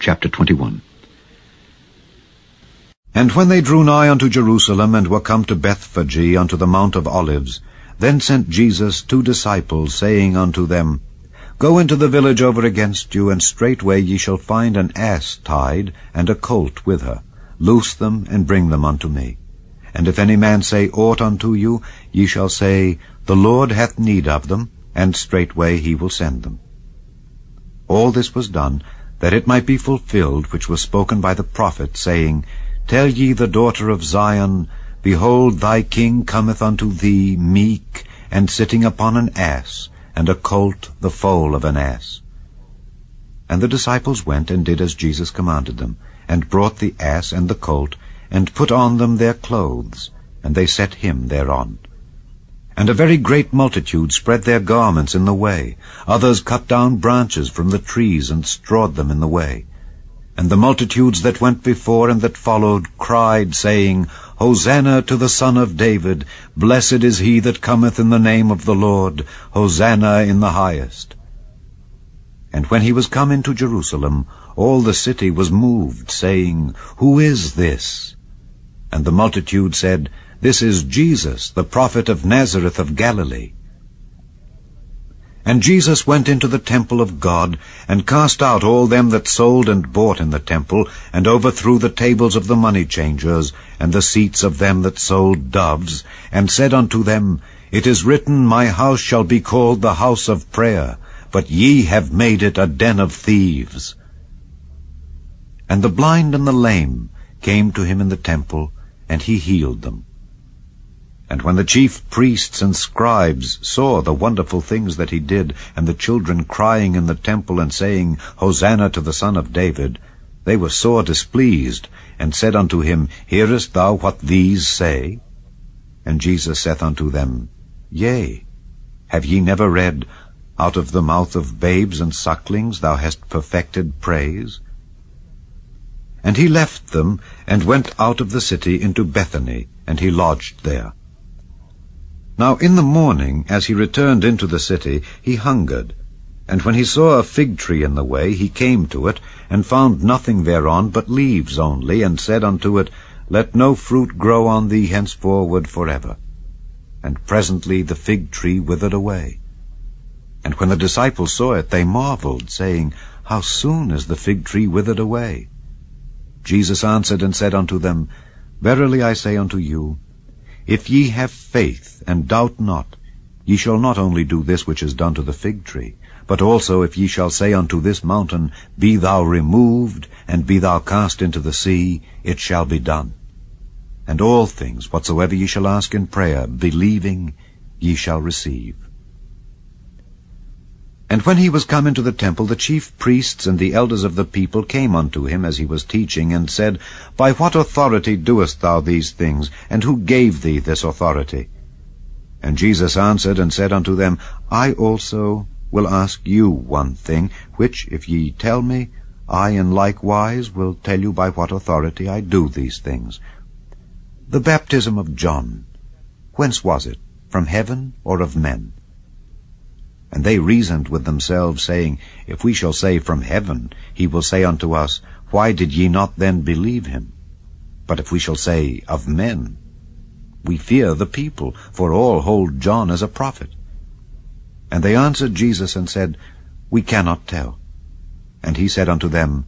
Chapter 21. And when they drew nigh unto Jerusalem, and were come to Bethphage unto the Mount of Olives, then sent Jesus two disciples, saying unto them, Go into the village over against you, and straightway ye shall find an ass tied, and a colt with her. Loose them, and bring them unto me. And if any man say aught unto you, ye shall say, The Lord hath need of them, and straightway he will send them. All this was done, that it might be fulfilled which was spoken by the prophet, saying, Tell ye the daughter of Zion, Behold, thy king cometh unto thee meek, and sitting upon an ass, and a colt the foal of an ass. And the disciples went and did as Jesus commanded them, and brought the ass and the colt, and put on them their clothes, and they set him thereon. And a very great multitude spread their garments in the way. Others cut down branches from the trees, and strawed them in the way. And the multitudes that went before and that followed cried, saying, Hosanna to the Son of David! Blessed is he that cometh in the name of the Lord! Hosanna in the highest! And when he was come into Jerusalem, all the city was moved, saying, Who is this? And the multitude said, This is Jesus, the prophet of Nazareth of Galilee. And Jesus went into the temple of God, and cast out all them that sold and bought in the temple, and overthrew the tables of the money changers, and the seats of them that sold doves, and said unto them, It is written, My house shall be called the house of prayer, but ye have made it a den of thieves. And the blind and the lame came to him in the temple, and he healed them. And when the chief priests and scribes saw the wonderful things that he did, and the children crying in the temple and saying, Hosanna to the Son of David, they were sore displeased, and said unto him, Hearest thou what these say? And Jesus saith unto them, Yea, have ye never read, Out of the mouth of babes and sucklings thou hast perfected praise? And he left them, and went out of the city into Bethany, and he lodged there. Now in the morning, as he returned into the city, he hungered. And when he saw a fig tree in the way, he came to it, and found nothing thereon but leaves only, and said unto it, Let no fruit grow on thee henceforward forever. And presently the fig tree withered away. And when the disciples saw it, they marveled, saying, How soon is the fig tree withered away? Jesus answered and said unto them, Verily I say unto you, If ye have faith, and doubt not, ye shall not only do this which is done to the fig tree, but also if ye shall say unto this mountain, Be thou removed, and be thou cast into the sea, it shall be done. And all things whatsoever ye shall ask in prayer, believing, ye shall receive. And when he was come into the temple, the chief priests and the elders of the people came unto him as he was teaching, and said, By what authority doest thou these things? And who gave thee this authority? And Jesus answered and said unto them, I also will ask you one thing, which, if ye tell me, I in likewise will tell you by what authority I do these things. The baptism of John, whence was it, from heaven or of men? And they reasoned with themselves, saying, If we shall say, From heaven, he will say unto us, Why did ye not then believe him? But if we shall say, Of men, we fear the people, for all hold John as a prophet. And they answered Jesus and said, We cannot tell. And he said unto them,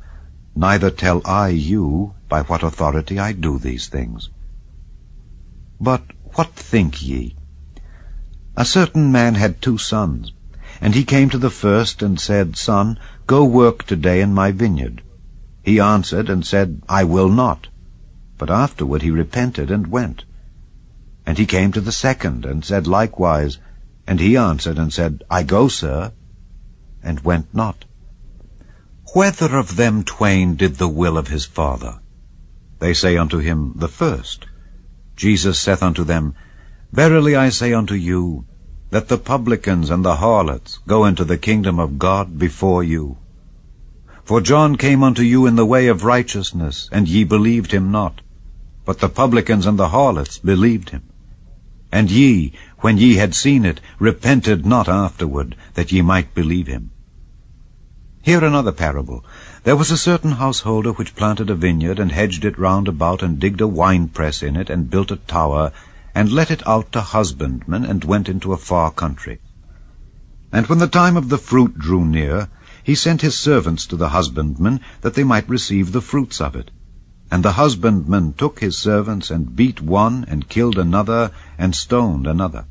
Neither tell I you by what authority I do these things. But what think ye? A certain man had two sons. And he came to the first, and said, Son, go work today in my vineyard. He answered, and said, I will not. But afterward he repented, and went. And he came to the second, and said likewise. And he answered, and said, I go, sir, and went not. Whether of them twain did the will of his father? They say unto him, The first. Jesus saith unto them, Verily I say unto you, that the publicans and the harlots go into the kingdom of God before you. For John came unto you in the way of righteousness, and ye believed him not. But the publicans and the harlots believed him. And ye, when ye had seen it, repented not afterward, that ye might believe him. Here another parable. There was a certain householder which planted a vineyard, and hedged it round about, and digged a winepress in it, and built a tower, and let it out to husbandmen, and went into a far country. And when the time of the fruit drew near, he sent his servants to the husbandmen, that they might receive the fruits of it. And the husbandman took his servants, and beat one, and killed another, and stoned another.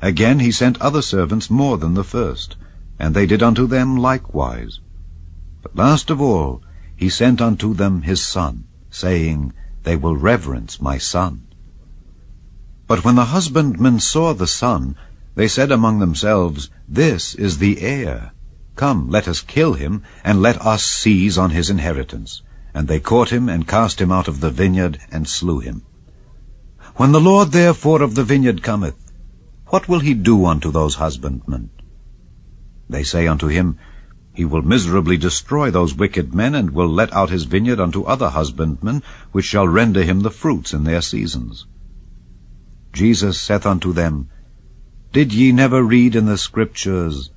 Again he sent other servants more than the first, and they did unto them likewise. But last of all he sent unto them his son, saying, They will reverence my son. But when the husbandmen saw the son, they said among themselves, This is the heir. Come, let us kill him, and let us seize on his inheritance. And they caught him, and cast him out of the vineyard, and slew him. When the Lord therefore of the vineyard cometh, what will he do unto those husbandmen? They say unto him, He will miserably destroy those wicked men, and will let out his vineyard unto other husbandmen, which shall render him the fruits in their seasons. Jesus saith unto them, Did ye never read in the Scriptures,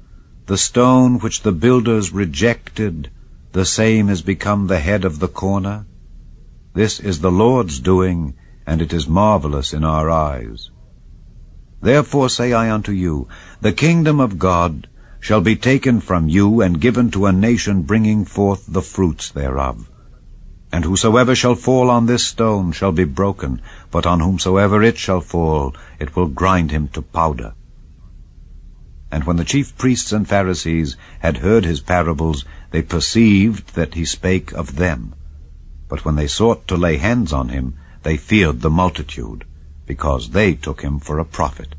The stone which the builders rejected, the same is become the head of the corner? This is the Lord's doing, and it is marvelous in our eyes. Therefore say I unto you, The kingdom of God shall be taken from you, and given to a nation bringing forth the fruits thereof. And whosoever shall fall on this stone shall be broken, but on whomsoever it shall fall, it will grind him to powder. And when the chief priests and Pharisees had heard his parables, they perceived that he spake of them. But when they sought to lay hands on him, they feared the multitude, because they took him for a prophet.